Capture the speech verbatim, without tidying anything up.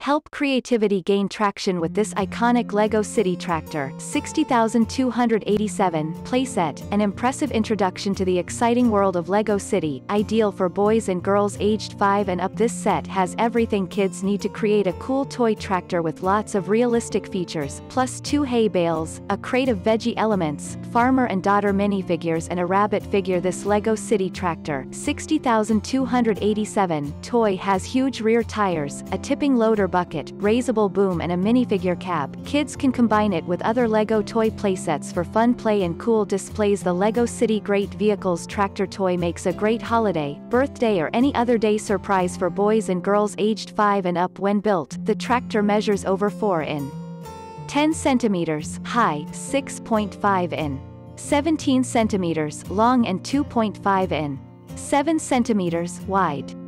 Help creativity gain traction with this iconic LEGO City Tractor six oh two eight seven playset, an impressive introduction to the exciting world of LEGO City, ideal for boys and girls aged five and up. This set has everything kids need to create a cool toy tractor with lots of realistic features, plus two hay bales, a crate of veggie elements, farmer and daughter minifigures and a rabbit figure. This LEGO City Tractor six oh two eight seven toy has huge rear tires, a tipping loader bucket, raisable boom and a minifigure cab. Kids can combine it with other LEGO toy playsets for fun play and cool displays. The LEGO City Great Vehicles Tractor toy makes a great holiday, birthday or any other day surprise for boys and girls aged five and up. When built, the tractor measures over four inches ten centimeters high, six point five inches seventeen centimeters long and two point five inches seven centimeters wide.